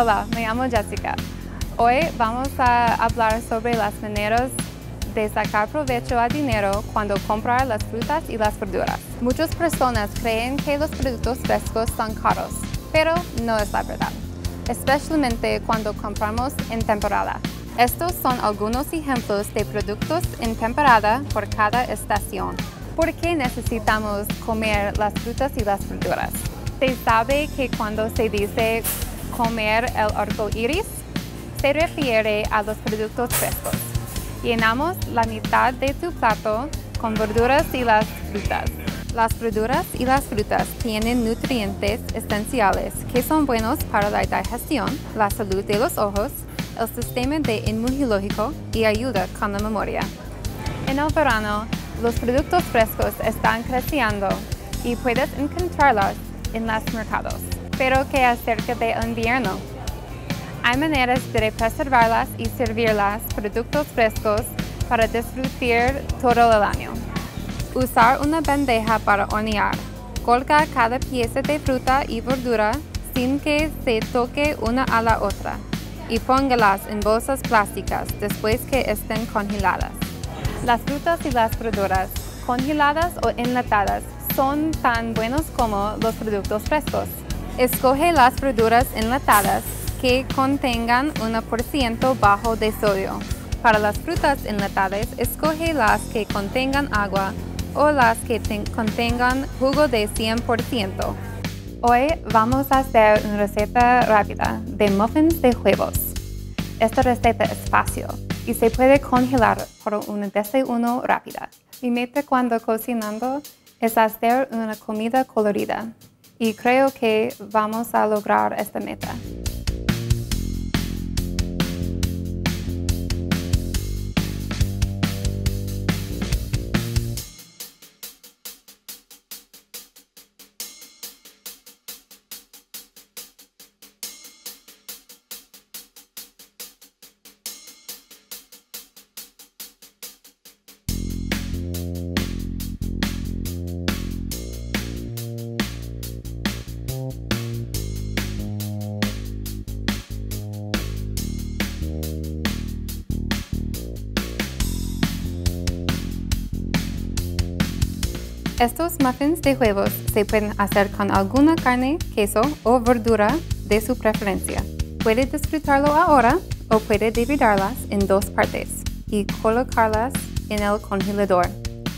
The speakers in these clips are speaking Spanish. Hola, me llamo Jessica. Hoy vamos a hablar sobre las maneras de sacar provecho a dinero cuando comprar las frutas y las verduras. Muchas personas creen que los productos frescos son caros, pero no es la verdad, especialmente cuando compramos en temporada. Estos son algunos ejemplos de productos en temporada por cada estación. ¿Por qué necesitamos comer las frutas y las verduras? Se sabe que cuando se dice comer el arco iris, se refiere a los productos frescos. Llenamos la mitad de tu plato con verduras y las frutas. Las verduras y las frutas tienen nutrientes esenciales que son buenos para la digestión, la salud de los ojos, el sistema inmunológico y ayuda con la memoria. En el verano, los productos frescos están creciendo y puedes encontrarlos en los mercados. Pero ¿qué acerca del invierno? Hay maneras de preservarlas y servirlas productos frescos para disfrutar todo el año. Usar una bandeja para hornear. Colga cada pieza de fruta y verdura sin que se toque una a la otra y póngalas en bolsas plásticas después que estén congeladas. Las frutas y las verduras, congeladas o enlatadas, son tan buenos como los productos frescos. Escoge las verduras enlatadas que contengan un % bajo de sodio. Para las frutas enlatadas, escoge las que contengan agua o las que contengan jugo de 100%. Hoy vamos a hacer una receta rápida de muffins de huevos. Esta receta es fácil y se puede congelar por un desayuno rápido. Mi meta cuando cocinando es hacer una comida colorida y creo que vamos a lograr esta meta. Estos muffins de huevos se pueden hacer con alguna carne, queso o verdura de su preferencia. Puede disfrutarlo ahora o puede dividirlas en dos partes y colocarlas en el congelador.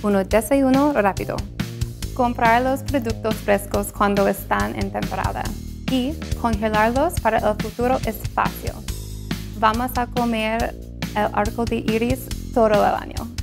Un desayuno rápido. Comprar los productos frescos cuando están en temporada y congelarlos para el futuro es fácil. Vamos a comer el arco de iris todo el año.